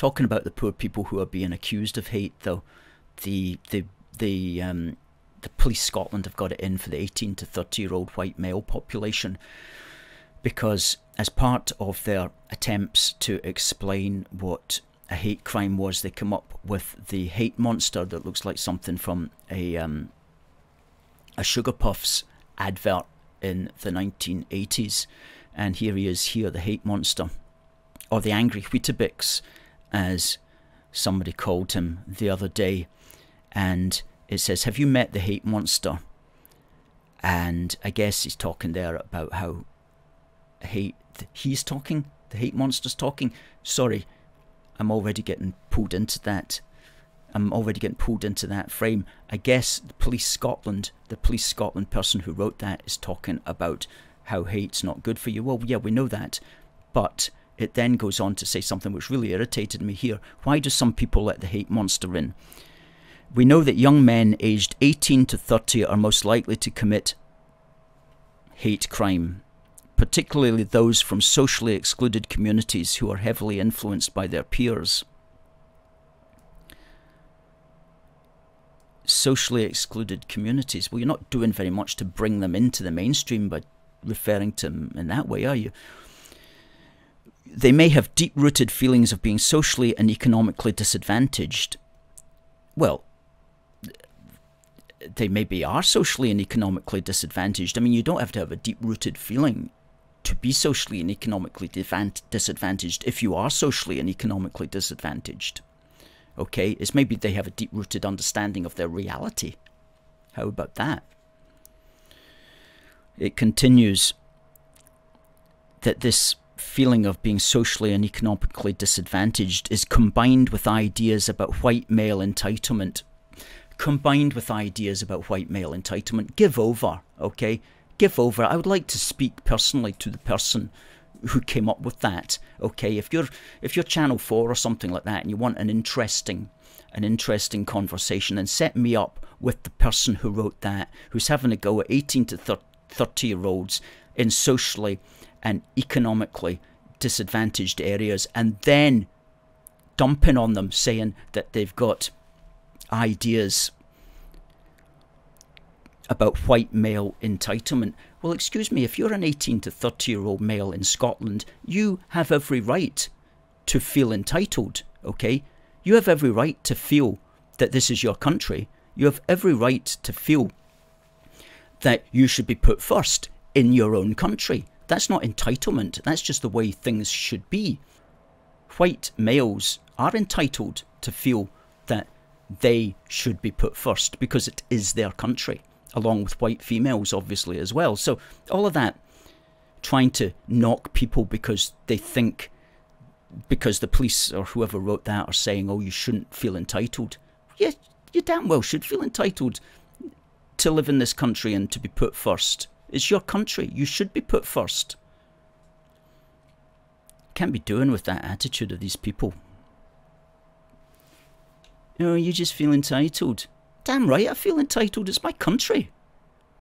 Talking about the poor people who are being accused of hate, though, the Police Scotland have got it in for the 18 to 30-year-old white male population, because as part of their attempts to explain what a hate crime was, they come up with the hate monster that looks like something from a Sugar Puffs advert in the 1980s. And here he is here, the hate monster, or the angry Weetabix, as somebody called him the other day. And it says, have you met the hate monster? And I guess he's talking there about how hate, he's talking, the hate monster's talking. Sorry, I'm already getting pulled into that. I'm already getting pulled into that frame. I guess the Police Scotland person who wrote that is talking about how hate's not good for you. Well, yeah, we know that. But it then goes on to say something which really irritated me here. Why do some people let the hate monster in? We know that young men aged 18 to 30 are most likely to commit hate crime, particularly those from socially excluded communities who are heavily influenced by their peers. Socially excluded communities. Well, you're not doing very much to bring them into the mainstream by referring to them in that way, are you? They may have deep-rooted feelings of being socially and economically disadvantaged. Well, they maybe are socially and economically disadvantaged. I mean, you don't have to have a deep-rooted feeling to be socially and economically disadvantaged if you are socially and economically disadvantaged. Okay, it's maybe they have a deep-rooted understanding of their reality. How about that? It continues that this feeling of being socially and economically disadvantaged is combined with ideas about white male entitlement. Combined with ideas about white male entitlement. Give over, okay? Give over. I would like to speak personally to the person who came up with that, okay? If you're Channel 4 or something like that and you want an interesting conversation, then set me up with the person who wrote that, who's having a go at 18 to 30-year-olds in socially and economically disadvantaged areas, and then dumping on them, saying that they've got ideas about white male entitlement. Well, excuse me, if you're an 18 to 30-year-old male in Scotland, you have every right to feel entitled, okay? You have every right to feel that this is your country. You have every right to feel that you should be put first in your own country. That's not entitlement. That's just the way things should be. White males are entitled to feel that they should be put first because it is their country, along with white females, obviously, as well. So all of that, trying to knock people because they think, because the police or whoever wrote that are saying, oh, you shouldn't feel entitled. Yeah, you damn well should feel entitled to live in this country and to be put first. It's your country. You should be put first. Can't be doing with that attitude of these people. You know, you just feel entitled. Damn right I feel entitled. It's my country.